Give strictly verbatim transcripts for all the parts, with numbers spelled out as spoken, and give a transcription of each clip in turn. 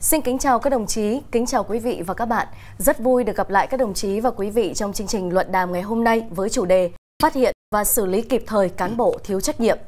Xin kính chào các đồng chí, kính chào quý vị và các bạn. Rất vui được gặp lại các đồng chí và quý vị trong chương trình luận đàm ngày hôm nay với chủ đề Phát hiện và xử lý kịp thời cán bộ thiếu trách nhiệm.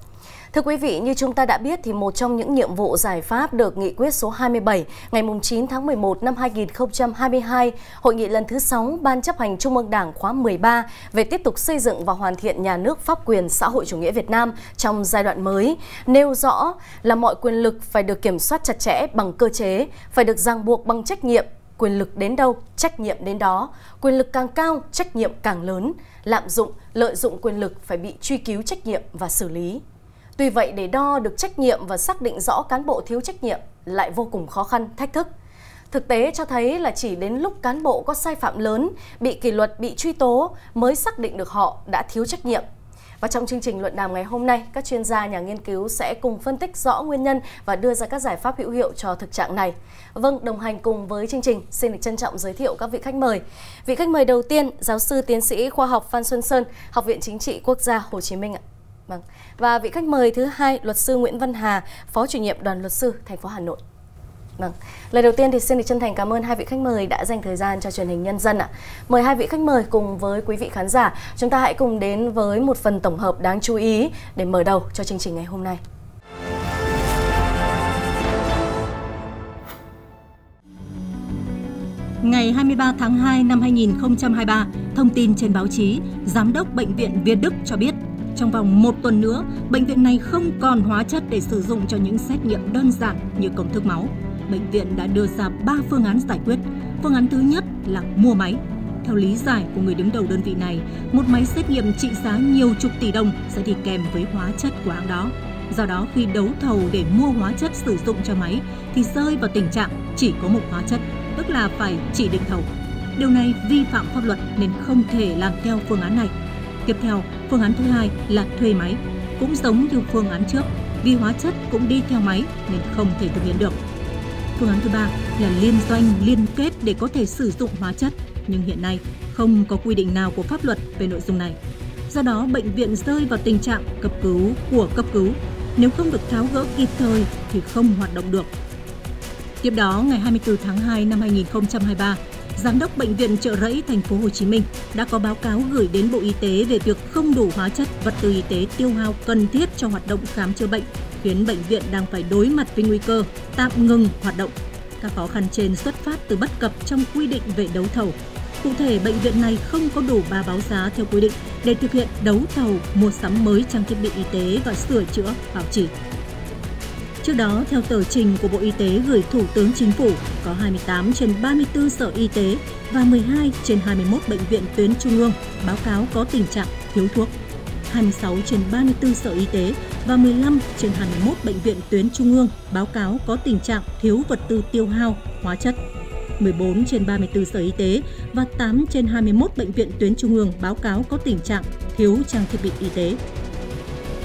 Thưa quý vị, như chúng ta đã biết thì một trong những nhiệm vụ giải pháp được Nghị quyết số hai mươi bảy ngày chín tháng mười một năm hai nghìn không trăm hai mươi hai, Hội nghị lần thứ sáu Ban Chấp hành Trung ương Đảng khóa mười ba về tiếp tục xây dựng và hoàn thiện nhà nước pháp quyền xã hội chủ nghĩa Việt Nam trong giai đoạn mới, nêu rõ là mọi quyền lực phải được kiểm soát chặt chẽ bằng cơ chế, phải được ràng buộc bằng trách nhiệm. Quyền lực đến đâu, trách nhiệm đến đó. Quyền lực càng cao, trách nhiệm càng lớn. Lạm dụng, lợi dụng quyền lực phải bị truy cứu trách nhiệm và xử lý. Tuy vậy, để đo được trách nhiệm và xác định rõ cán bộ thiếu trách nhiệm lại vô cùng khó khăn, thách thức. Thực tế cho thấy là chỉ đến lúc cán bộ có sai phạm lớn, bị kỷ luật, bị truy tố mới xác định được họ đã thiếu trách nhiệm. Và trong chương trình luận đàm ngày hôm nay, các chuyên gia, nhà nghiên cứu sẽ cùng phân tích rõ nguyên nhân và đưa ra các giải pháp hữu hiệu cho thực trạng này. Vâng, đồng hành cùng với chương trình, xin được trân trọng giới thiệu các vị khách mời. Vị khách mời đầu tiên, giáo sư tiến sĩ khoa học Phan Xuân Sơn, Học viện Chính trị Quốc gia Hồ Chí Minh ạ. Và vị khách mời thứ hai, luật sư Nguyễn Văn Hà, Phó chủ nhiệm Đoàn luật sư thành phố Hà Nội. Vâng. Lời đầu tiên thì xin được chân thành cảm ơn hai vị khách mời đã dành thời gian cho Truyền hình Nhân dân ạ. Mời hai vị khách mời cùng với quý vị khán giả, chúng ta hãy cùng đến với một phần tổng hợp đáng chú ý để mở đầu cho chương trình ngày hôm nay. Ngày hai mươi ba tháng hai năm hai nghìn không trăm hai mươi ba, thông tin trên báo chí, Giám đốc Bệnh viện Việt Đức cho biết trong vòng một tuần nữa, bệnh viện này không còn hóa chất để sử dụng cho những xét nghiệm đơn giản như công thức máu. Bệnh viện đã đưa ra ba phương án giải quyết. Phương án thứ nhất là mua máy. Theo lý giải của người đứng đầu đơn vị này, một máy xét nghiệm trị giá nhiều chục tỷ đồng sẽ đi kèm với hóa chất của hãng đó. Do đó, khi đấu thầu để mua hóa chất sử dụng cho máy thì rơi vào tình trạng chỉ có một hóa chất, tức là phải chỉ định thầu. Điều này vi phạm pháp luật nên không thể làm theo phương án này. Tiếp theo, phương án thứ hai là thuê máy. Cũng giống như phương án trước, vì hóa chất cũng đi theo máy nên không thể thực hiện được. Phương án thứ ba là liên doanh liên kết để có thể sử dụng hóa chất, nhưng hiện nay không có quy định nào của pháp luật về nội dung này. Do đó, bệnh viện rơi vào tình trạng cấp cứu của cấp cứu. Nếu không được tháo gỡ kịp thời thì không hoạt động được. Tiếp đó, ngày hai mươi tư tháng hai năm hai nghìn không trăm hai mươi ba, Giám đốc Bệnh viện Chợ Rẫy, thành phố Hồ Chí Minh đã có báo cáo gửi đến Bộ Y tế về việc không đủ hóa chất, vật tư y tế tiêu hao cần thiết cho hoạt động khám chữa bệnh, khiến bệnh viện đang phải đối mặt với nguy cơ tạm ngừng hoạt động. Các khó khăn trên xuất phát từ bất cập trong quy định về đấu thầu. Cụ thể, bệnh viện này không có đủ ba báo giá theo quy định để thực hiện đấu thầu, mua sắm mới trang thiết bị y tế và sửa chữa, bảo trì. Trước đó, theo tờ trình của Bộ Y tế gửi Thủ tướng Chính phủ, có hai mươi tám trên ba mươi tư sở y tế và mười hai trên hai mươi mốt bệnh viện tuyến trung ương báo cáo có tình trạng thiếu thuốc. hai mươi sáu trên ba mươi tư sở y tế và mười lăm trên hai mươi mốt bệnh viện tuyến trung ương báo cáo có tình trạng thiếu vật tư tiêu hao, hóa chất. mười bốn trên ba mươi tư sở y tế và tám trên hai mươi mốt bệnh viện tuyến trung ương báo cáo có tình trạng thiếu trang thiết bị y tế.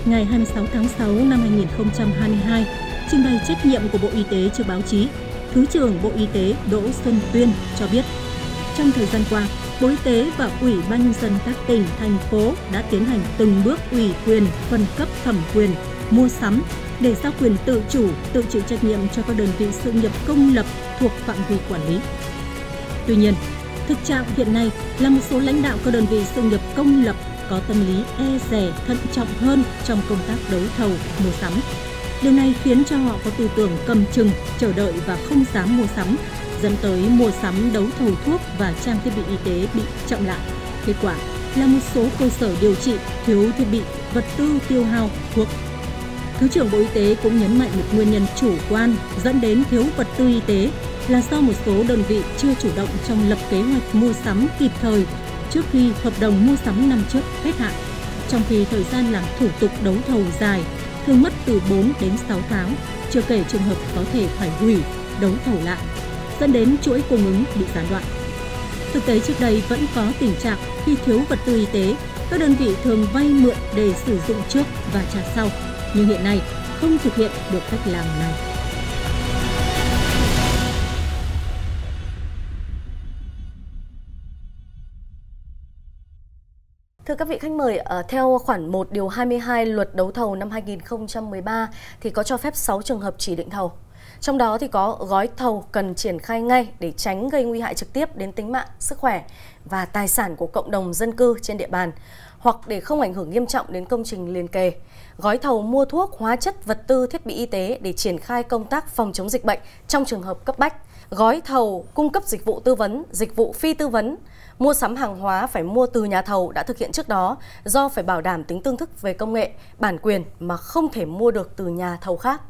Ngày hai mươi sáu tháng sáu năm hai nghìn không trăm hai mươi hai, trình bày trách nhiệm của Bộ Y tế trước báo chí, Thứ trưởng Bộ Y tế Đỗ Xuân Tuyên cho biết, trong thời gian qua, Bộ Y tế và Ủy ban Nhân dân các tỉnh, thành phố đã tiến hành từng bước ủy quyền, phân cấp thẩm quyền, mua sắm để giao quyền tự chủ, tự chịu trách nhiệm cho các đơn vị sự nghiệp công lập thuộc phạm vi quản lý. Tuy nhiên, thực trạng hiện nay là một số lãnh đạo các đơn vị sự nghiệp công lập có tâm lý e dè, thận trọng hơn trong công tác đấu thầu, mua sắm. Điều này khiến cho họ có tư tưởng cầm chừng, chờ đợi và không dám mua sắm, dẫn tới mua sắm đấu thầu thuốc và trang thiết bị y tế bị chậm lại. Kết quả là một số cơ sở điều trị thiếu thiết bị, vật tư tiêu hao, thuốc. Thứ trưởng Bộ Y tế cũng nhấn mạnh một nguyên nhân chủ quan dẫn đến thiếu vật tư y tế là do một số đơn vị chưa chủ động trong lập kế hoạch mua sắm kịp thời, trước khi hợp đồng mua sắm năm trước hết hạn, trong khi thời gian làm thủ tục đấu thầu dài, thường mất từ bốn đến sáu tháng, chưa kể trường hợp có thể phải hủy, đấu thầu lại, dẫn đến chuỗi cung ứng bị gián đoạn. Thực tế trước đây vẫn có tình trạng khi thiếu vật tư y tế, các đơn vị thường vay mượn để sử dụng trước và trả sau, nhưng hiện nay không thực hiện được cách làm này. Thưa các vị khách mời, theo khoản một điều hai mươi hai luật đấu thầu năm hai nghìn không trăm mười ba thì có cho phép sáu trường hợp chỉ định thầu. Trong đó thì có gói thầu cần triển khai ngay để tránh gây nguy hại trực tiếp đến tính mạng, sức khỏe và tài sản của cộng đồng dân cư trên địa bàn, hoặc để không ảnh hưởng nghiêm trọng đến công trình liền kề. Gói thầu mua thuốc, hóa chất, vật tư, thiết bị y tế để triển khai công tác phòng chống dịch bệnh trong trường hợp cấp bách. Gói thầu cung cấp dịch vụ tư vấn, dịch vụ phi tư vấn, mua sắm hàng hóa phải mua từ nhà thầu đã thực hiện trước đó do phải bảo đảm tính tương thức về công nghệ, bản quyền mà không thể mua được từ nhà thầu khác.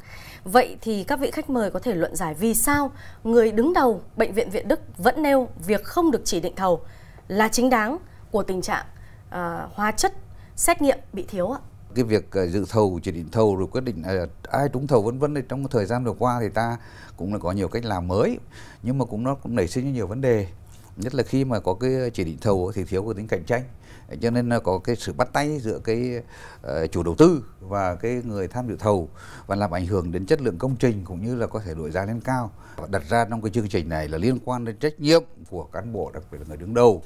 Vậy thì các vị khách mời có thể luận giải vì sao người đứng đầu Bệnh viện Việt Đức vẫn nêu việc không được chỉ định thầu là chính đáng của tình trạng uh, hóa chất, xét nghiệm bị thiếu ạ? Cái việc dự thầu, chỉ định thầu rồi quyết định ai trúng thầu vân vân thì trong thời gian vừa qua thì ta cũng là có nhiều cách làm mới, nhưng mà cũng nó cũng nảy sinh nhiều vấn đề, nhất là khi mà có cái chỉ định thầu thì thiếu cái tính cạnh tranh, cho nên là có cái sự bắt tay giữa cái chủ đầu tư và cái người tham dự thầu và làm ảnh hưởng đến chất lượng công trình cũng như là có thể đội giá lên cao. Và đặt ra trong cái chương trình này là liên quan đến trách nhiệm của cán bộ, đặc biệt là người đứng đầu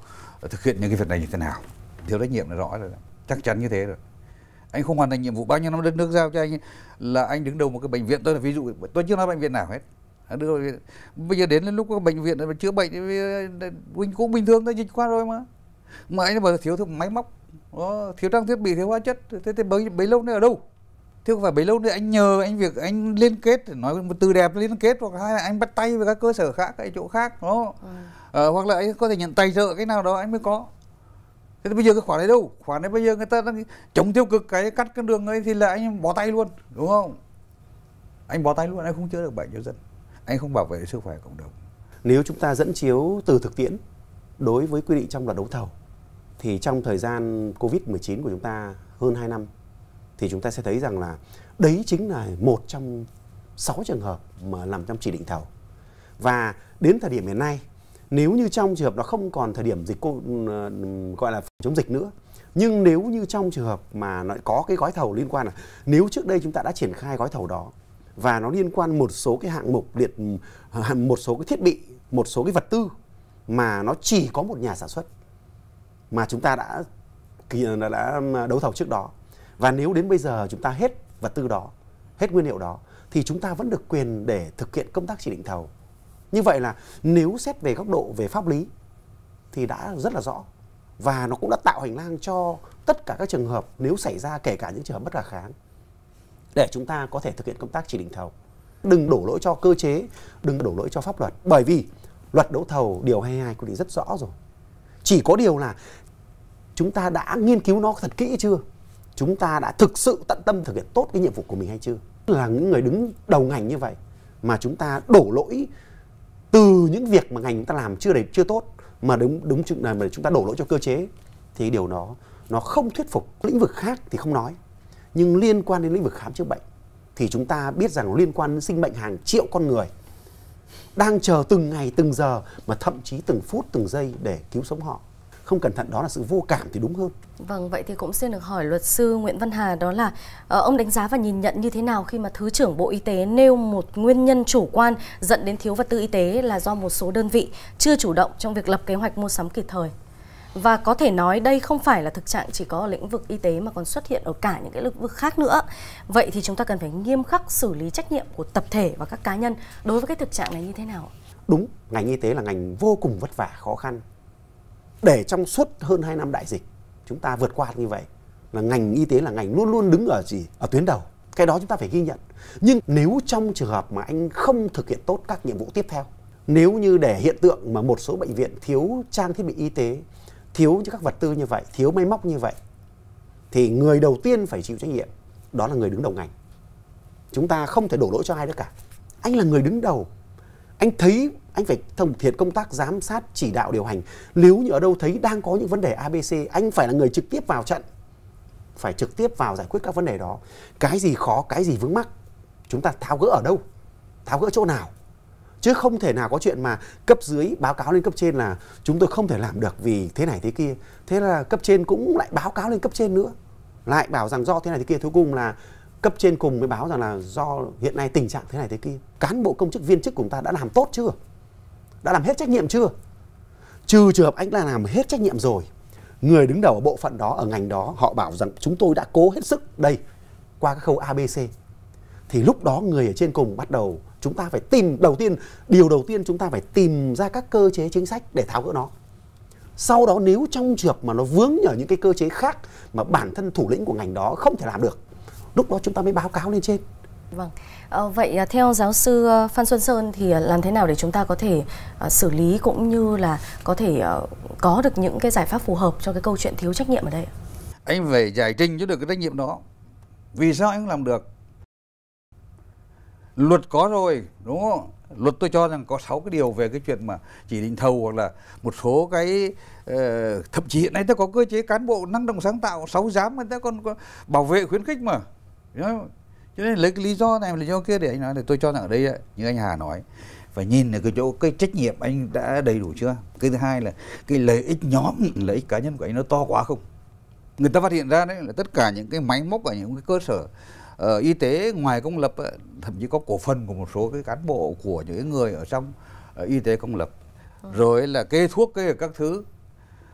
thực hiện những cái việc này như thế nào. Thiếu trách nhiệm là rõ rồi, chắc chắn như thế rồi. Anh không hoàn thành nhiệm vụ bao nhiêu năm đất nước giao cho anh là anh đứng đầu một cái bệnh viện. Tôi là ví dụ, tôi chưa nói bệnh viện nào hết. Bây giờ đến lúc bệnh viện chữa bệnh mình cũng bình thường, dịch qua rồi mà. Mà anh bảo thiếu máy móc, thiếu trang thiết bị, thiếu hóa chất. Thế thì bấy, bấy lâu nữa ở đâu? Thế không phải bấy lâu nữa anh nhờ anh việc anh liên kết, nói một từ đẹp liên kết, hoặc hai là anh bắt tay với các cơ sở khác, cái chỗ khác đó. Ừ. À, hoặc là anh có thể nhận tài trợ cái nào đó anh mới có. Thế thì bây giờ cái khoản này đâu? Khoản này bây giờ người ta đang chống tiêu cực, cái cắt cái đường ấy thì là anh bỏ tay luôn, đúng không? Anh bỏ tay luôn, anh không chữa được bệnh cho dân, anh không bảo vệ sức khỏe cộng đồng. Nếu chúng ta dẫn chiếu từ thực tiễn đối với quy định trong luật đấu thầu thì trong thời gian Covid mười chín của chúng ta hơn hai năm thì chúng ta sẽ thấy rằng là đấy chính là một trong sáu trường hợp mà nằm trong chỉ định thầu. Và đến thời điểm hiện nay, nếu như trong trường hợp nó không còn thời điểm dịch gọi là phòng chống dịch nữa, nhưng nếu như trong trường hợp mà nó có cái gói thầu liên quan là nếu trước đây chúng ta đã triển khai gói thầu đó và nó liên quan một số cái hạng mục liệt, một số cái thiết bị, một số cái vật tư mà nó chỉ có một nhà sản xuất mà chúng ta đã, đã đấu thầu trước đó, và nếu đến bây giờ chúng ta hết vật tư đó, hết nguyên liệu đó thì chúng ta vẫn được quyền để thực hiện công tác chỉ định thầu. Như vậy là nếu xét về góc độ về pháp lý thì đã rất là rõ, và nó cũng đã tạo hành lang cho tất cả các trường hợp nếu xảy ra, kể cả những trường hợp bất khả kháng, để chúng ta có thể thực hiện công tác chỉ định thầu. Đừng đổ lỗi cho cơ chế, đừng đổ lỗi cho pháp luật, bởi vì luật đấu thầu điều hai mươi hai quy định rất rõ rồi. Chỉ có điều là chúng ta đã nghiên cứu nó thật kỹ chưa? Chúng ta đã thực sự tận tâm thực hiện tốt cái nhiệm vụ của mình hay chưa? Là những người đứng đầu ngành như vậy mà chúng ta đổ lỗi từ những việc mà ngành chúng ta làm chưa đầy, chưa tốt, mà đúng đúng chừng này mà chúng ta đổ lỗi cho cơ chế thì điều đó nó không thuyết phục. Lĩnh vực khác thì không nói, nhưng liên quan đến lĩnh vực khám chữa bệnh thì chúng ta biết rằng liên quan đến sinh mệnh hàng triệu con người đang chờ từng ngày, từng giờ, mà thậm chí từng phút, từng giây để cứu sống họ. Không cẩn thận đó là sự vô cảm thì đúng hơn. Vâng, vậy thì cũng xin được hỏi luật sư Nguyễn Văn Hà, đó là ông đánh giá và nhìn nhận như thế nào khi mà Thứ trưởng Bộ Y tế nêu một nguyên nhân chủ quan dẫn đến thiếu vật tư y tế là do một số đơn vị chưa chủ động trong việc lập kế hoạch mua sắm kịp thời. Và có thể nói đây không phải là thực trạng chỉ có ở lĩnh vực y tế mà còn xuất hiện ở cả những cái lĩnh vực khác nữa. Vậy thì chúng ta cần phải nghiêm khắc xử lý trách nhiệm của tập thể và các cá nhân đối với cái thực trạng này như thế nào? Đúng, ngành y tế là ngành vô cùng vất vả, khó khăn. Để trong suốt hơn hai năm đại dịch chúng ta vượt qua như vậy là ngành y tế là ngành luôn luôn đứng ở gì? Ở tuyến đầu. Cái đó chúng ta phải ghi nhận. Nhưng nếu trong trường hợp mà anh không thực hiện tốt các nhiệm vụ tiếp theo, nếu như để hiện tượng mà một số bệnh viện thiếu trang thiết bị y tế, thiếu các vật tư như vậy, thiếu máy móc như vậy, thì người đầu tiên phải chịu trách nhiệm đó là người đứng đầu ngành. Chúng ta không thể đổ lỗi cho ai nữa cả. Anh là người đứng đầu, anh thấy anh phải thực hiện công tác giám sát, chỉ đạo, điều hành. Nếu như ở đâu thấy đang có những vấn đề a bê xê, anh phải là người trực tiếp vào trận, phải trực tiếp vào giải quyết các vấn đề đó. Cái gì khó, cái gì vướng mắc, chúng ta tháo gỡ ở đâu, tháo gỡ chỗ nào. Chứ không thể nào có chuyện mà cấp dưới báo cáo lên cấp trên là chúng tôi không thể làm được vì thế này thế kia. Thế là cấp trên cũng lại báo cáo lên cấp trên nữa, lại bảo rằng do thế này thế kia. Cuối cùng là cấp trên cùng mới báo rằng là do hiện nay tình trạng thế này thế kia. Cán bộ công chức viên chức của chúng ta đã làm tốt chưa? Đã làm hết trách nhiệm chưa? Trừ trường hợp anh đã làm hết trách nhiệm rồi, người đứng đầu ở bộ phận đó, ở ngành đó, họ bảo rằng chúng tôi đã cố hết sức đây, qua các khâu a bê xê, thì lúc đó người ở trên cùng bắt đầu chúng ta phải tìm đầu tiên, điều đầu tiên chúng ta phải tìm ra các cơ chế chính sách để tháo gỡ nó. Sau đó nếu trong trường mà nó vướng nhờ những cái cơ chế khác mà bản thân thủ lĩnh của ngành đó không thể làm được, lúc đó chúng ta mới báo cáo lên trên. Vâng. Vậy theo giáo sư Phan Xuân Sơn thì làm thế nào để chúng ta có thể xử lý cũng như là có thể có được những cái giải pháp phù hợp cho cái câu chuyện thiếu trách nhiệm ở đây? Anh phải giải trình cho được cái trách nhiệm đó. Vì sao anh không làm được? Luật có rồi, đúng không? Luật tôi cho rằng có sáu cái điều về cái chuyện mà chỉ định thầu hoặc là một số cái uh, thậm chí hiện nay ta có cơ chế cán bộ năng động sáng tạo, sáu giám người ta còn có bảo vệ khuyến khích mà. Cho nên lấy cái lý do này, lý do kia để anh nói, để tôi cho rằng ở đây như anh Hà nói, phải nhìn ở cái chỗ cái trách nhiệm anh đã đầy đủ chưa. Cái thứ hai là cái lợi ích nhóm, lợi ích cá nhân của anh nó to quá không. Người ta phát hiện ra đấy là tất cả những cái máy móc ở những cái cơ sở Ờ, y tế ngoài công lập, thậm chí có cổ phần của một số cái cán bộ của những người ở trong ở y tế công lập, rồi là kê thuốc kê các thứ,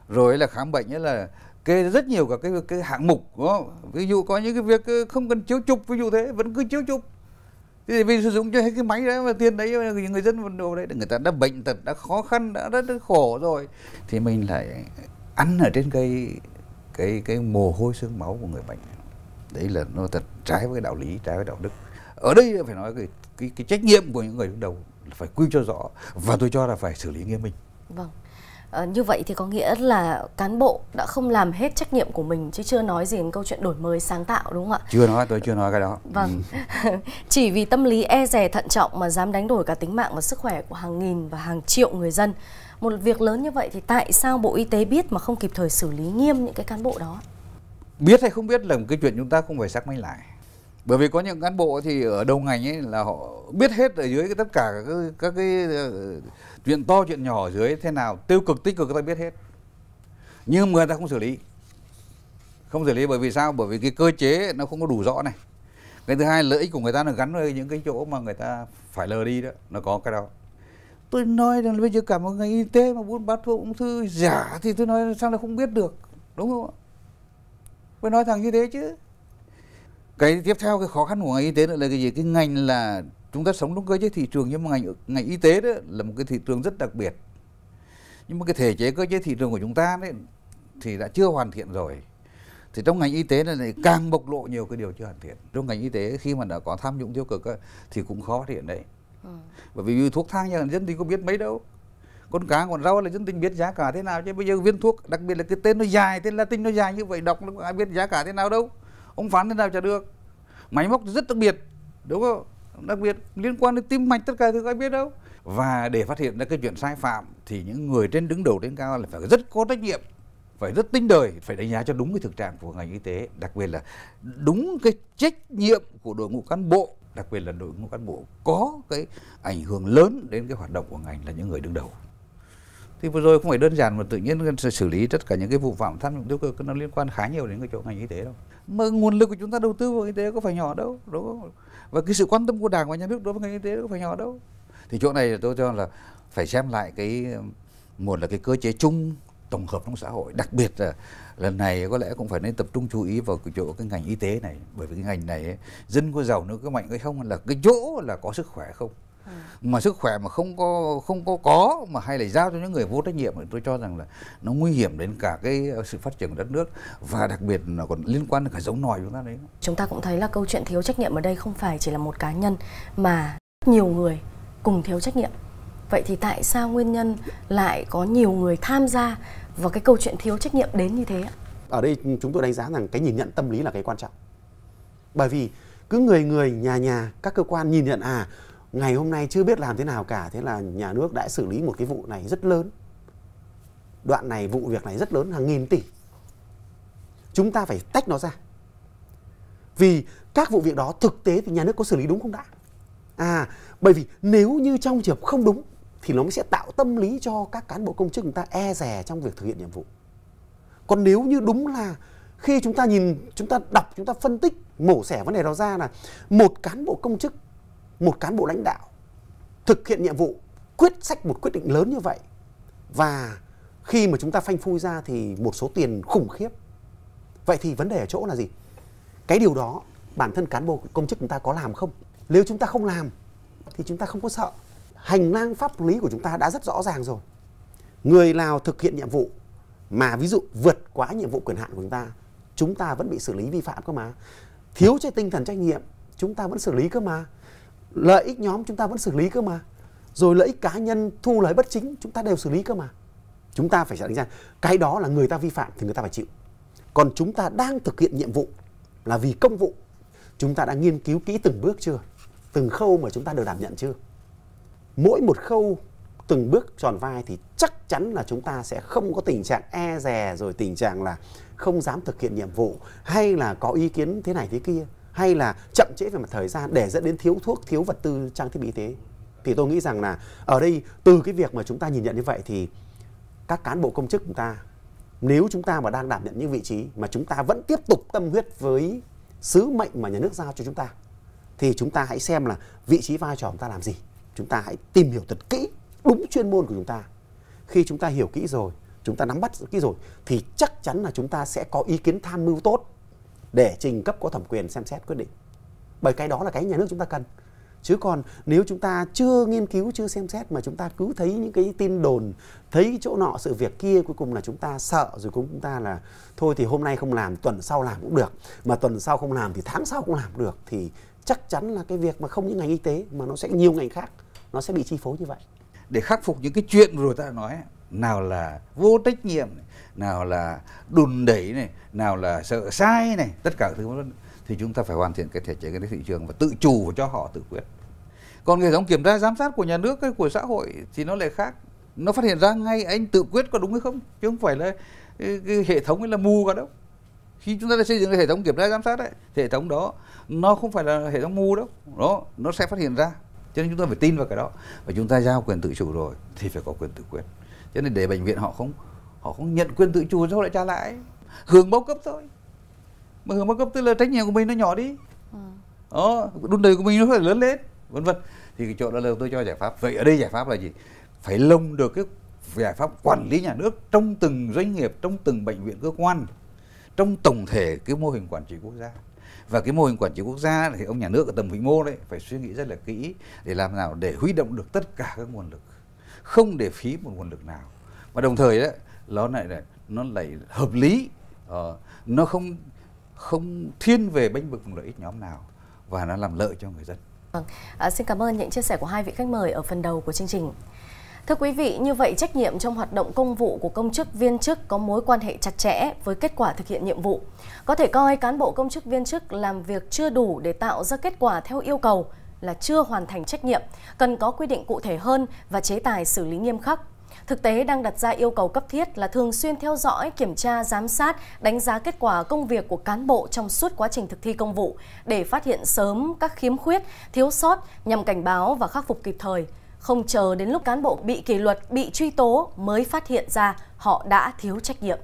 rồi là khám bệnh ấy, là kê rất nhiều các cái cái hạng mục đó. Ví dụ có những cái việc không cần chiếu chụp, ví dụ thế vẫn cứ chiếu chụp thì vì sử dụng cho cái máy đấy mà tiền đấy người dân vận đồ đấy, người ta đã bệnh tật, đã khó khăn, đã rất khổ rồi thì mình lại ăn ở trên cái cái cái mồ hôi xương máu của người bệnh. Đấy là nó thật trái với cái đạo lý, trái với đạo đức. Ở đây phải nói cái, cái, cái trách nhiệm của những người đứng đầu phải quy cho rõ, và tôi cho là phải xử lý nghiêm minh. Vâng, à, như vậy thì có nghĩa là cán bộ đã không làm hết trách nhiệm của mình, chứ chưa nói gì đến câu chuyện đổi mới sáng tạo, đúng không ạ? Chưa nói, tôi chưa nói cái đó. Vâng, ừ. Chỉ vì tâm lý e dè thận trọng mà dám đánh đổi cả tính mạng và sức khỏe của hàng nghìn và hàng triệu người dân. Một việc lớn như vậy thì tại sao Bộ Y tế biết mà không kịp thời xử lý nghiêm những cái cán bộ đó? Biết hay không biết là một cái chuyện chúng ta không phải xác minh lại. Bởi vì có những cán bộ thì ở đầu ngành ấy là họ biết hết ở dưới cái tất cả các, các cái uh, chuyện to chuyện nhỏ ở dưới thế nào, tiêu cực tích cực người ta biết hết. Nhưng mà người ta không xử lý. Không xử lý bởi vì sao? Bởi vì cái cơ chế nó không có đủ rõ này. Cái thứ hai, lợi ích của người ta nó gắn với những cái chỗ mà người ta phải lờ đi đó, nó có cái đó. Tôi nói là bây giờ cả một ngành y tế mà buôn bán thuốc ung thư giả thì tôi nói là sao nó không biết được, đúng không ạ? Mới nói thẳng như thế chứ. Cái tiếp theo, cái khó khăn của ngành y tế nữa là cái gì? Cái ngành là chúng ta sống trong cơ chế thị trường, nhưng mà ngành ngành y tế đó là một cái thị trường rất đặc biệt. Nhưng mà cái thể chế cơ chế thị trường của chúng ta đấy thì đã chưa hoàn thiện rồi. Thì trong ngành y tế này càng bộc lộ nhiều cái điều chưa hoàn thiện. Trong ngành y tế khi mà đã có tham nhũng tiêu cực thì cũng khó phát hiện đấy. Ừ. Bởi vì thuốc thang nhà dân thì có biết mấy đâu. Con cá còn rau là dân tình biết giá cả thế nào chứ. Bây giờ viên thuốc, đặc biệt là cái tên nó dài, tên Latin nó dài như vậy, đọc nó ai biết giá cả thế nào đâu, ông phán thế nào chả được. Máy móc rất đặc biệt, đúng không, đặc biệt liên quan đến tim mạch, tất cả thứ ai biết đâu. Và để phát hiện ra cái chuyện sai phạm thì những người trên đứng đầu đến cao là phải rất có trách nhiệm, phải rất tinh đời, phải đánh giá cho đúng cái thực trạng của ngành y tế, đặc biệt là đúng cái trách nhiệm của đội ngũ cán bộ, đặc biệt là đội ngũ cán bộ có cái ảnh hưởng lớn đến cái hoạt động của ngành là những người đứng đầu. Thì vừa rồi không phải đơn giản mà tự nhiên xử lý tất cả những cái vụ phạm tham nhũng tiêu cực, nó liên quan khá nhiều đến cái chỗ ngành y tế đâu. Mà nguồn lực của chúng ta đầu tư vào y tế có phải nhỏ đâu, đúng không? Và cái sự quan tâm của Đảng và Nhà nước đối với ngành y tế có phải nhỏ đâu. Thì chỗ này tôi cho là phải xem lại cái một là cái cơ chế chung tổng hợp trong xã hội, đặc biệt là lần này có lẽ cũng phải nên tập trung chú ý vào cái chỗ cái ngành y tế này, bởi vì cái ngành này ấy, dân có giàu nữa, có mạnh hay không, là cái chỗ là có sức khỏe không. Mà sức khỏe mà không có không có có mà hay là giao cho những người vô trách nhiệm thì tôi cho rằng là nó nguy hiểm đến cả cái sự phát triển của đất nước, và đặc biệt nó còn liên quan đến cả giống nòi chúng ta đấy. Chúng ta cũng thấy là câu chuyện thiếu trách nhiệm ở đây không phải chỉ là một cá nhân mà nhiều người cùng thiếu trách nhiệm. Vậy thì tại sao nguyên nhân lại có nhiều người tham gia vào cái câu chuyện thiếu trách nhiệm đến như thế? Ở đây chúng tôi đánh giá rằng cái nhìn nhận tâm lý là cái quan trọng. Bởi vì cứ người người nhà nhà các cơ quan nhìn nhận à, ngày hôm nay chưa biết làm thế nào cả, thế là nhà nước đã xử lý một cái vụ này rất lớn, đoạn này vụ việc này rất lớn, hàng nghìn tỷ. Chúng ta phải tách nó ra. Vì các vụ việc đó thực tế thì nhà nước có xử lý đúng không đã? À, bởi vì nếu như trong trường hợp không đúng thì nó mới sẽ tạo tâm lý cho các cán bộ công chức người ta e dè trong việc thực hiện nhiệm vụ. Còn nếu như đúng là khi chúng ta nhìn, chúng ta đọc, chúng ta phân tích, mổ xẻ vấn đề đó ra là một cán bộ công chức, một cán bộ lãnh đạo thực hiện nhiệm vụ, quyết sách một quyết định lớn như vậy, và khi mà chúng ta phanh phui ra thì một số tiền khủng khiếp. Vậy thì vấn đề ở chỗ là gì? Cái điều đó bản thân cán bộ công chức chúng ta có làm không? Nếu chúng ta không làm thì chúng ta không có sợ. Hành lang pháp lý của chúng ta đã rất rõ ràng rồi. Người nào thực hiện nhiệm vụ mà ví dụ vượt quá nhiệm vụ quyền hạn của chúng ta, chúng ta vẫn bị xử lý vi phạm cơ mà. Thiếu trên tinh thần trách nhiệm, chúng ta vẫn xử lý cơ mà. Lợi ích nhóm chúng ta vẫn xử lý cơ mà. Rồi lợi ích cá nhân, thu lợi bất chính, chúng ta đều xử lý cơ mà. Chúng ta phải xác định rằng cái đó là người ta vi phạm thì người ta phải chịu. Còn chúng ta đang thực hiện nhiệm vụ là vì công vụ, chúng ta đã nghiên cứu kỹ từng bước chưa? Từng khâu mà chúng ta đều đảm nhận chưa? Mỗi một khâu từng bước tròn vai thì chắc chắn là chúng ta sẽ không có tình trạng e dè, rồi tình trạng là không dám thực hiện nhiệm vụ, hay là có ý kiến thế này thế kia, hay là chậm trễ về mặt thời gian để dẫn đến thiếu thuốc, thiếu vật tư, trang thiết bị y tế. Thì tôi nghĩ rằng là ở đây từ cái việc mà chúng ta nhìn nhận như vậy thì các cán bộ công chức chúng ta, nếu chúng ta mà đang đảm nhận những vị trí mà chúng ta vẫn tiếp tục tâm huyết với sứ mệnh mà nhà nước giao cho chúng ta, thì chúng ta hãy xem là vị trí vai trò chúng ta làm gì. Chúng ta hãy tìm hiểu thật kỹ đúng chuyên môn của chúng ta. Khi chúng ta hiểu kỹ rồi, chúng ta nắm bắt kỹ rồi, thì chắc chắn là chúng ta sẽ có ý kiến tham mưu tốt để trình cấp có thẩm quyền xem xét quyết định. Bởi cái đó là cái nhà nước chúng ta cần. Chứ còn nếu chúng ta chưa nghiên cứu, chưa xem xét mà chúng ta cứ thấy những cái tin đồn, thấy chỗ nọ sự việc kia, cuối cùng là chúng ta sợ, rồi cũng chúng ta là thôi thì hôm nay không làm, tuần sau làm cũng được, mà tuần sau không làm thì tháng sau cũng làm được, thì chắc chắn là cái việc mà không những ngành y tế mà nó sẽ nhiều ngành khác nó sẽ bị chi phối như vậy. Để khắc phục những cái chuyện vừa rồi ta nói, nào là vô trách nhiệm này, nào là đùn đẩy này, nào là sợ sai này, tất cả thứ đó, thì chúng ta phải hoàn thiện cái thể chế cái thị trường và tự chủ và cho họ tự quyết. Còn hệ thống kiểm tra giám sát của nhà nước, cái của xã hội thì nó lại khác. Nó phát hiện ra ngay anh tự quyết có đúng hay không, chứ không phải là cái hệ thống ấy là mù cả đâu. Khi chúng ta đã xây dựng cái hệ thống kiểm tra giám sát ấy, hệ thống đó nó không phải là hệ thống mù đâu, đó nó sẽ phát hiện ra. Cho nên chúng ta phải tin vào cái đó, và chúng ta giao quyền tự chủ rồi thì phải có quyền tự quyết. Cho nên để bệnh viện họ không họ không nhận quyền tự chủ rồi lại trả lại hưởng bao cấp thôi. Mà hưởng bao cấp tức là trách nhiệm của mình nó nhỏ đi, ừ. đó đun đời của mình nó phải lớn lên, vân vân. Thì cái chỗ đó là tôi cho giải pháp. Vậy ở đây giải pháp là gì? Phải lồng được cái giải pháp quản lý nhà nước trong từng doanh nghiệp, trong từng bệnh viện cơ quan, trong tổng thể cái mô hình quản trị quốc gia. Và cái mô hình quản trị quốc gia thì ông nhà nước ở tầm vĩ mô đấy phải suy nghĩ rất là kỹ để làm nào để huy động được tất cả các nguồn lực, không để phí một nguồn lực nào, và đồng thời đấy nó lại là nó lại hợp lý, uh, nó không không thiên về bênh vực lợi ích nhóm nào, và nó làm lợi cho người dân. Vâng, à, xin cảm ơn những chia sẻ của hai vị khách mời ở phần đầu của chương trình. Thưa quý vị, như vậy trách nhiệm trong hoạt động công vụ của công chức viên chức có mối quan hệ chặt chẽ với kết quả thực hiện nhiệm vụ. Có thể coi cán bộ công chức viên chức làm việc chưa đủ để tạo ra kết quả theo yêu cầu là chưa hoàn thành trách nhiệm, cần có quy định cụ thể hơn và chế tài xử lý nghiêm khắc. Thực tế đang đặt ra yêu cầu cấp thiết là thường xuyên theo dõi, kiểm tra, giám sát, đánh giá kết quả công việc của cán bộ trong suốt quá trình thực thi công vụ để phát hiện sớm các khiếm khuyết, thiếu sót nhằm cảnh báo và khắc phục kịp thời. Không chờ đến lúc cán bộ bị kỷ luật, bị truy tố mới phát hiện ra họ đã thiếu trách nhiệm.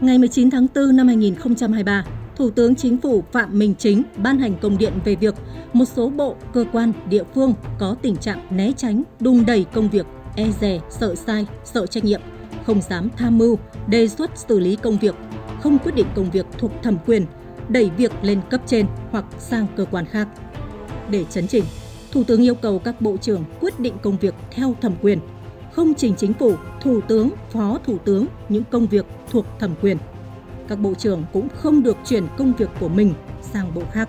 Ngày mười chín tháng tư năm hai nghìn không trăm hai mươi ba, Thủ tướng Chính phủ Phạm Minh Chính ban hành công điện về việc một số bộ, cơ quan, địa phương có tình trạng né tránh, đùn đẩy công việc, e dè, sợ sai, sợ trách nhiệm, không dám tham mưu, đề xuất xử lý công việc, không quyết định công việc thuộc thẩm quyền, đẩy việc lên cấp trên hoặc sang cơ quan khác. Để chấn chỉnh, Thủ tướng yêu cầu các bộ trưởng quyết định công việc theo thẩm quyền, không trình chính phủ, thủ tướng, phó thủ tướng những công việc thuộc thẩm quyền. Các bộ trưởng cũng không được chuyển công việc của mình sang bộ khác.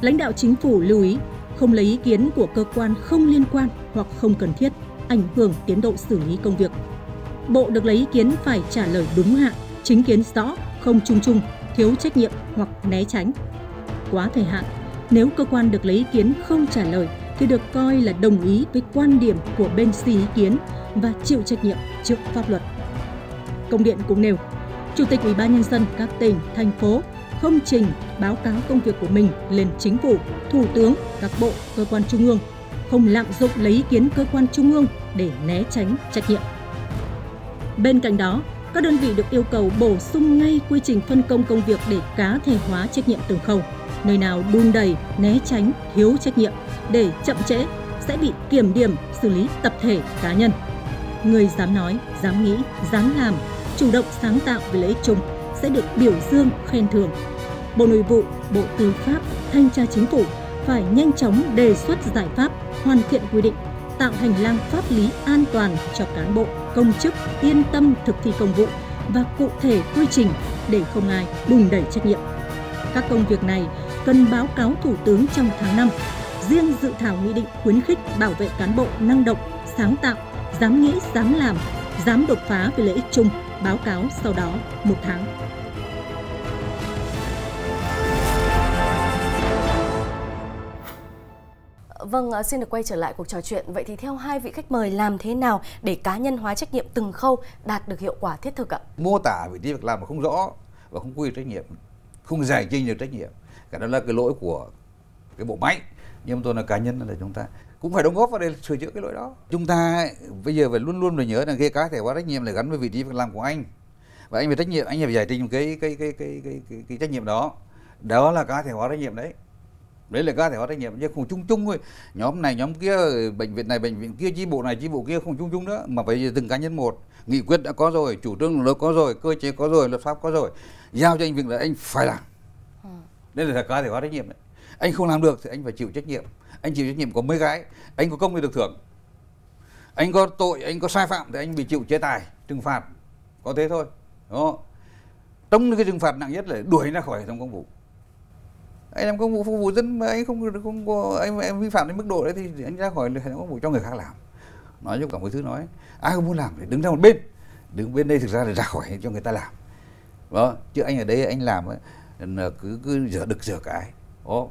Lãnh đạo chính phủ lưu ý không lấy ý kiến của cơ quan không liên quan hoặc không cần thiết, ảnh hưởng tiến độ xử lý công việc. Bộ được lấy ý kiến phải trả lời đúng hạn, chính kiến rõ, không chung chung, thiếu trách nhiệm hoặc né tránh. Quá thời hạn, nếu cơ quan được lấy ý kiến không trả lời thì được coi là đồng ý với quan điểm của bên xin ý kiến và chịu trách nhiệm trước pháp luật. Công điện cũng nêu, Chủ tịch Ủy ban Nhân dân các tỉnh, thành phố không trình báo cáo công việc của mình lên Chính phủ, Thủ tướng, các bộ, cơ quan trung ương, không lạm dụng lấy ý kiến cơ quan trung ương để né tránh trách nhiệm. Bên cạnh đó, các đơn vị được yêu cầu bổ sung ngay quy trình phân công công việc để cá thể hóa trách nhiệm từng khâu. Nơi nào đùn đẩy, né tránh, thiếu trách nhiệm để chậm trễ sẽ bị kiểm điểm, xử lý tập thể, cá nhân. Người dám nói, dám nghĩ, dám làm, chủ động sáng tạo về lợi ích chung sẽ được biểu dương khen thưởng. Bộ Nội vụ, Bộ Tư pháp, Thanh tra Chính phủ phải nhanh chóng đề xuất giải pháp, hoàn thiện quy định, tạo hành lang pháp lý an toàn cho cán bộ, công chức yên tâm thực thi công vụ và cụ thể quy trình để không ai đùn đẩy trách nhiệm. Các công việc này cần báo cáo Thủ tướng trong tháng năm. Riêng dự thảo nghị định khuyến khích bảo vệ cán bộ năng động, sáng tạo, dám nghĩ, dám làm, dám đột phá về lợi ích chung, báo cáo sau đó một tháng. Vâng, xin được quay trở lại cuộc trò chuyện. Vậy thì theo hai vị khách mời, làm thế nào để cá nhân hóa trách nhiệm từng khâu đạt được hiệu quả thiết thực ạ? Mô tả vị trí việc làm mà không rõ và không quy trách nhiệm, không giải trình được trách nhiệm, cái đó là cái lỗi của cái bộ máy. Nhưng mà tôi là cá nhân là chúng ta cũng phải đóng góp vào đây sửa chữa cái lỗi đó. Chúng ta bây giờ phải luôn luôn phải nhớ là cái cá thể hóa trách nhiệm là gắn với vị trí việc làm của anh, và anh phải trách nhiệm, anh phải giải trình cái cái cái cái cái, cái, cái trách nhiệm đó. Đó là cá thể hóa trách nhiệm đấy. Đấy là cá thể hóa trách nhiệm, chứ không chung chung thôi. Nhóm này nhóm kia, bệnh viện này bệnh viện kia, chi bộ này chi bộ kia, không chung chung nữa, mà phải từng cá nhân một. Nghị quyết đã có rồi, chủ trương nó có rồi, cơ chế có rồi, luật pháp có rồi, giao cho anh việc là anh phải làm. Đây là cá thể hóa trách nhiệm đấy. Anh không làm được thì anh phải chịu trách nhiệm. Anh chịu trách nhiệm có mấy cái, anh có công thì được thưởng, anh có tội, anh có sai phạm thì anh bị chịu chế tài, trừng phạt. Có thế thôi. Đó. Trong cái trừng phạt nặng nhất là đuổi ra khỏi hệ thống công vụ. Anh làm công vụ phục vụ dân mà anh không không có anh, anh vi phạm đến mức độ đấy thì anh ra khỏi hệ thống công vụ cho người khác làm. Nói chung cả mọi thứ nói, ai không muốn làm thì đứng ra một bên. Đứng bên đây thực ra là ra khỏi cho người ta làm. Đó, chứ anh ở đây anh làm ấy, cứ cứ dở đực dở cái. Đó.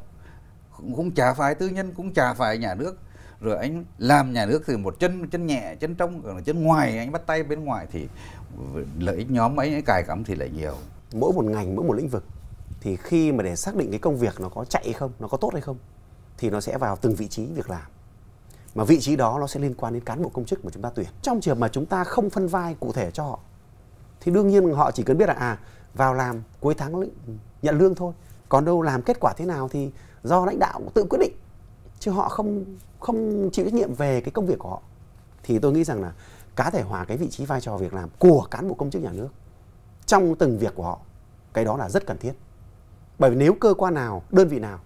Cũng chả phải tư nhân, cũng chả phải nhà nước. Rồi anh làm nhà nước thì một chân chân nhẹ, chân trong, còn chân ngoài, anh bắt tay bên ngoài thì lợi ích nhóm ấy, cài cắm thì lại nhiều. Mỗi một ngành, mỗi một lĩnh vực thì khi mà để xác định cái công việc nó có chạy hay không, nó có tốt hay không thì nó sẽ vào từng vị trí việc làm. Mà vị trí đó nó sẽ liên quan đến cán bộ công chức mà chúng ta tuyển. Trong trường hợp mà chúng ta không phân vai cụ thể cho họ thì đương nhiên họ chỉ cần biết là à, vào làm cuối tháng nhận lương thôi. Còn đâu làm kết quả thế nào thì do lãnh đạo tự quyết định, chứ họ không không chịu trách nhiệm về cái công việc của họ. Thì tôi nghĩ rằng là cá thể hóa cái vị trí vai trò việc làm của cán bộ công chức nhà nước trong từng việc của họ, cái đó là rất cần thiết. Bởi vì nếu cơ quan nào, đơn vị nào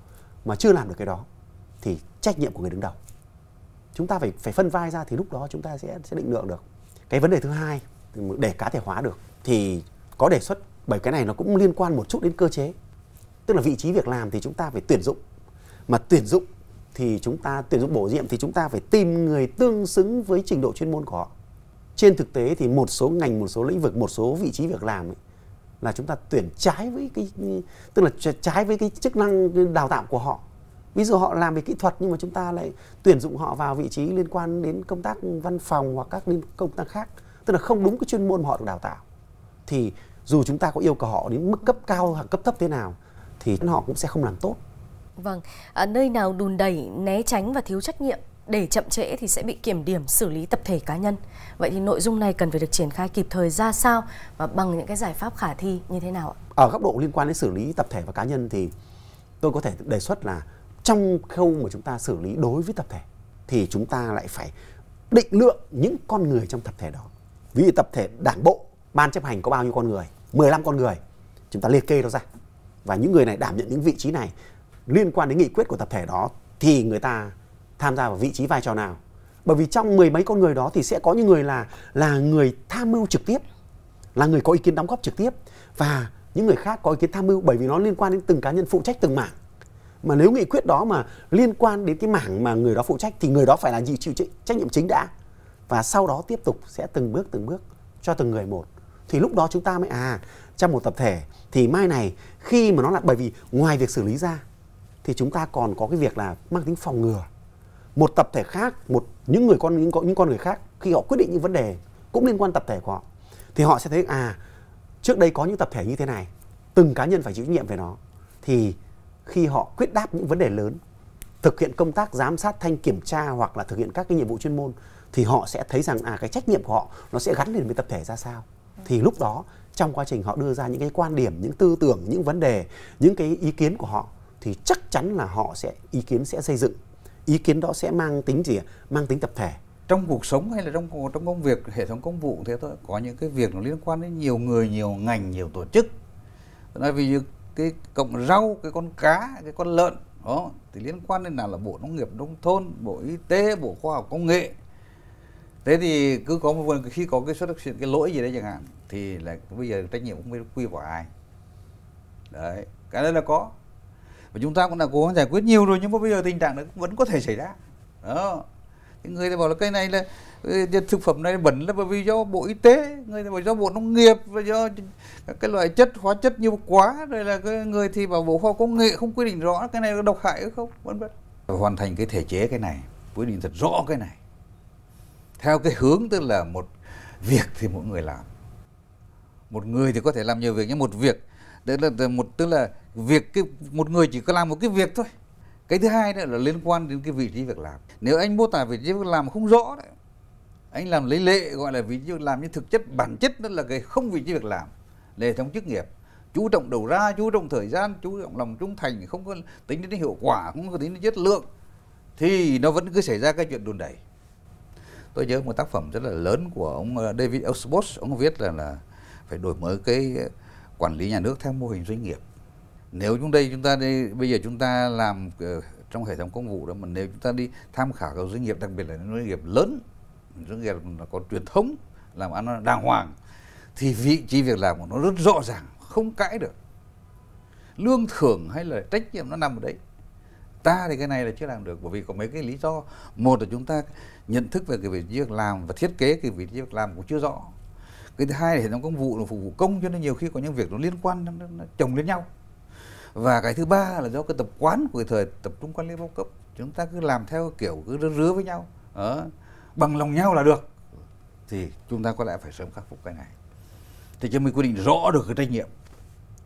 mà chưa làm được cái đó thì trách nhiệm của người đứng đầu. Chúng ta phải phải phân vai ra thì lúc đó chúng ta sẽ sẽ định lượng được. Cái vấn đề thứ hai để cá thể hóa được thì có đề xuất, bởi cái này nó cũng liên quan một chút đến cơ chế. Tức là vị trí việc làm thì chúng ta phải tuyển dụng, mà tuyển dụng thì chúng ta tuyển dụng bổ nhiệm thì chúng ta phải tìm người tương xứng với trình độ chuyên môn của họ. Trên thực tế thì một số ngành, một số lĩnh vực, một số vị trí việc làm ấy, là chúng ta tuyển trái với cái tức là trái với cái chức năng đào tạo của họ. Ví dụ họ làm về kỹ thuật nhưng mà chúng ta lại tuyển dụng họ vào vị trí liên quan đến công tác văn phòng hoặc các công tác khác, tức là không đúng cái chuyên môn mà họ được đào tạo. Thì dù chúng ta có yêu cầu họ đến mức cấp cao hoặc cấp thấp thế nào thì họ cũng sẽ không làm tốt. Vâng, à, nơi nào đùn đẩy, né tránh và thiếu trách nhiệm để chậm trễ thì sẽ bị kiểm điểm, xử lý tập thể cá nhân. Vậy thì nội dung này cần phải được triển khai kịp thời ra sao và bằng những cái giải pháp khả thi như thế nào ạ? Ở góc độ liên quan đến xử lý tập thể và cá nhân thì tôi có thể đề xuất là trong khâu mà chúng ta xử lý đối với tập thể thì chúng ta lại phải định lượng những con người trong tập thể đó. Ví dụ tập thể đảng bộ, ban chấp hành có bao nhiêu con người? mười lăm con người. Chúng ta liệt kê nó ra. Và những người này đảm nhận những vị trí này liên quan đến nghị quyết của tập thể đó thì người ta tham gia vào vị trí vai trò nào. Bởi vì trong mười mấy con người đó thì sẽ có những người là là người tham mưu trực tiếp, là người có ý kiến đóng góp trực tiếp, và những người khác có ý kiến tham mưu, bởi vì nó liên quan đến từng cá nhân phụ trách từng mảng. Mà nếu nghị quyết đó mà liên quan đến cái mảng mà người đó phụ trách thì người đó phải là gì chịu trách nhiệm chính đã, và sau đó tiếp tục sẽ từng bước từng bước cho từng người một. Thì lúc đó chúng ta mới à, trong một tập thể thì mai này khi mà nó là, bởi vì ngoài việc xử lý ra thì chúng ta còn có cái việc là mang tính phòng ngừa. Một tập thể khác, một những người con những, những con người khác khi họ quyết định những vấn đề cũng liên quan tập thể của họ thì họ sẽ thấy à, trước đây có những tập thể như thế này, từng cá nhân phải chịu trách nhiệm về nó. Thì khi họ quyết đáp những vấn đề lớn, thực hiện công tác giám sát, thanh kiểm tra hoặc là thực hiện các cái nhiệm vụ chuyên môn thì họ sẽ thấy rằng à, cái trách nhiệm của họ nó sẽ gắn liền với tập thể ra sao. Thì lúc đó trong quá trình họ đưa ra những cái quan điểm, những tư tưởng, những vấn đề, những cái ý kiến của họ thì chắc chắn là họ sẽ ý kiến sẽ xây dựng, ý kiến đó sẽ mang tính gì, mang tính tập thể. Trong cuộc sống hay là trong trong công việc, hệ thống công vụ thế thôi, có những cái việc nó liên quan đến nhiều người, nhiều ngành, nhiều tổ chức nói ví dụ cái cọng rau, cái con cá, cái con lợn đó thì liên quan đến nào là Bộ Nông nghiệp Nông thôn, Bộ Y tế, Bộ Khoa học Công nghệ. Thế thì cứ có một phần khi có cái xuất hiện cái lỗi gì đấy chẳng hạn thì là bây giờ trách nhiệm cũng phải quy vào ai. Đấy, cái đấy là có. Và chúng ta cũng đã cố gắng giải quyết nhiều rồi nhưng mà bây giờ tình trạng nó vẫn có thể xảy ra. Đó. Những người ta bảo là cái này là thực phẩm này bẩn là bởi vì do Bộ Y tế, người ta bảo do Bộ Nông nghiệp, do cái loại chất hóa chất nhiều quá, rồi là cái người thì bảo Bộ Khoa Công nghệ không quy định rõ cái này có độc hại hay không, vân vân. Hoàn thành cái thể chế cái này, quy định thật rõ cái này. Theo cái hướng tức là một việc thì mỗi người làm. Một người thì có thể làm nhiều việc nhưng một việc tức là một tức là việc cái một người chỉ có làm một cái việc thôi. Cái thứ hai nữa là liên quan đến cái vị trí việc làm. Nếu anh mô tả vị trí việc làm không rõ đấy, anh làm lấy lệ gọi là vị trí việc làm nhưng thực chất bản chất đó là cái không vị trí việc làm, là hệ thống chức nghiệp, chú trọng đầu ra, chú trọng thời gian, chú trọng lòng trung thành, không có tính đến hiệu quả, không có tính đến chất lượng, thì nó vẫn cứ xảy ra cái chuyện đùn đẩy. Tôi nhớ một tác phẩm rất là lớn của ông David Osborne, ông viết là là phải đổi mới cái quản lý nhà nước theo mô hình doanh nghiệp. Nếu chúng đây chúng ta đi bây giờ chúng ta làm trong hệ thống công vụ đó, mà nếu chúng ta đi tham khảo các doanh nghiệp, đặc biệt là những doanh nghiệp lớn, doanh nghiệp có truyền thống làm ăn đàng hoàng, thì vị trí việc làm của nó rất rõ ràng, không cãi được. Lương thưởng hay là trách nhiệm nó nằm ở đấy. Ta thì cái này là chưa làm được bởi vì có mấy cái lý do. Một là chúng ta nhận thức về cái vị trí việc làm và thiết kế cái vị trí việc làm cũng chưa rõ. Cái thứ hai là hệ thống công vụ là phục vụ công, cho nên nhiều khi có những việc nó liên quan, nó, nó chồng lên nhau. Và cái thứ ba là do cái tập quán của thời tập trung quan lý bao cấp, chúng ta cứ làm theo kiểu cứ rứa rứa với nhau, đó, bằng lòng nhau là được, thì chúng ta có lẽ phải sớm khắc phục cái này. Thì cho mình quy định rõ được cái trách nhiệm,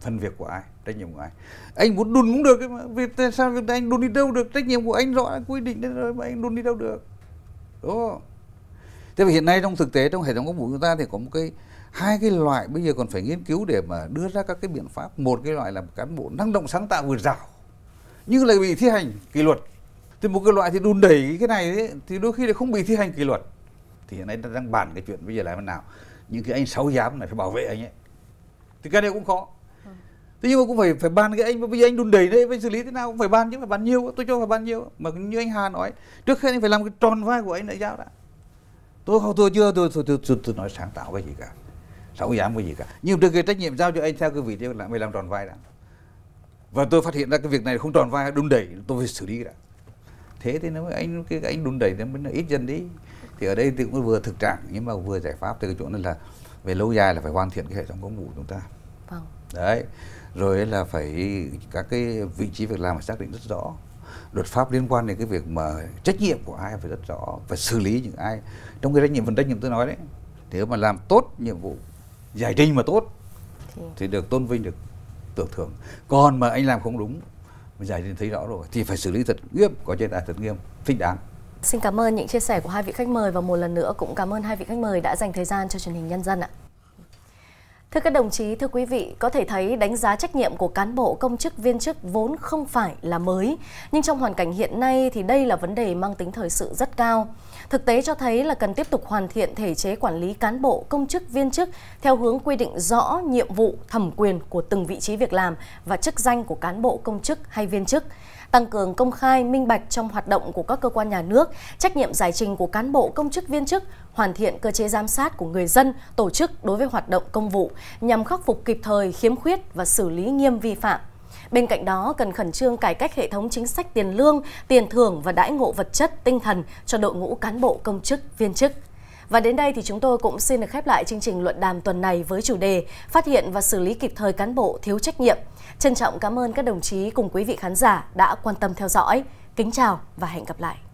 phần việc của ai, trách nhiệm của ai. Anh muốn đùn cũng được, vì sao việc anh đùn đi đâu được, trách nhiệm của anh rõ quy định đến rồi mà anh đùn đi đâu được, đúng không? Thế vì hiện nay trong thực tế trong hệ thống công vụ chúng ta thì có một cái hai cái loại bây giờ còn phải nghiên cứu để mà đưa ra các cái biện pháp. Một cái loại là cán bộ năng động sáng tạo vượt rào nhưng lại bị thi hành kỷ luật, thì một cái loại thì đùn đẩy cái này ấy, thì đôi khi lại không bị thi hành kỷ luật. Thì hiện nay đang bàn cái chuyện bây giờ làm thế nào những cái anh sáu giám này phải bảo vệ anh ấy, thì cái này cũng khó. Thế nhưng mà cũng phải phải bàn cái anh mà bây giờ anh đùn đẩy đấy phải xử lý thế nào, cũng phải bàn chứ, phải bàn nhiều, tôi cho phải bàn nhiều. Mà như anh Hà nói, trước khi anh phải làm cái tròn vai của anh đại giao đã. Tôi không tôi chưa tôi tôi, tôi, tôi, tôi nói sáng tạo cái gì cả, sáu giám cái gì cả, nhưng được cái trách nhiệm giao cho anh theo cái vị trí là phải làm tròn vai đã. Và tôi phát hiện ra cái việc này không tròn vai, đùn đẩy, tôi phải xử lý đã. Thế thì nếu anh cái anh đùn đẩy nó mới ít dần đi. Thì ở đây thì cũng vừa thực trạng nhưng mà vừa giải pháp. Từ cái chỗ này là về lâu dài là phải hoàn thiện cái hệ thống công vụ chúng ta. Vâng. Đấy. Rồi là phải các cái vị trí việc làm phải xác định rất rõ. Luật pháp liên quan đến cái việc mà trách nhiệm của ai phải rất rõ, phải xử lý những ai trong cái trách nhiệm, phần trách nhiệm tôi nói đấy. Nếu mà làm tốt nhiệm vụ, giải trình mà tốt thì, thì được tôn vinh, được tưởng thưởng. Còn mà anh làm không đúng, giải trình thấy rõ rồi thì phải xử lý thật nghiêm, có chế tài thật nghiêm, thích đáng. Xin cảm ơn những chia sẻ của hai vị khách mời và một lần nữa cũng cảm ơn hai vị khách mời đã dành thời gian cho Truyền hình Nhân dân ạ. Thưa các đồng chí, thưa quý vị, có thể thấy đánh giá trách nhiệm của cán bộ, công chức, viên chức vốn không phải là mới. Nhưng trong hoàn cảnh hiện nay thì đây là vấn đề mang tính thời sự rất cao. Thực tế cho thấy là cần tiếp tục hoàn thiện thể chế quản lý cán bộ, công chức, viên chức theo hướng quy định rõ nhiệm vụ, thẩm quyền của từng vị trí việc làm và chức danh của cán bộ, công chức hay viên chức. Tăng cường công khai, minh bạch trong hoạt động của các cơ quan nhà nước, trách nhiệm giải trình của cán bộ, công chức, viên chức, hoàn thiện cơ chế giám sát của người dân, tổ chức đối với hoạt động công vụ nhằm khắc phục kịp thời, khiếm khuyết và xử lý nghiêm vi phạm. Bên cạnh đó, cần khẩn trương cải cách hệ thống chính sách tiền lương, tiền thưởng và đãi ngộ vật chất, tinh thần cho đội ngũ cán bộ, công chức, viên chức. Và đến đây thì chúng tôi cũng xin được khép lại chương trình luận đàm tuần này với chủ đề Phát hiện và xử lý kịp thời cán bộ thiếu trách nhiệm. Trân trọng cảm ơn các đồng chí cùng quý vị khán giả đã quan tâm theo dõi. Kính chào và hẹn gặp lại.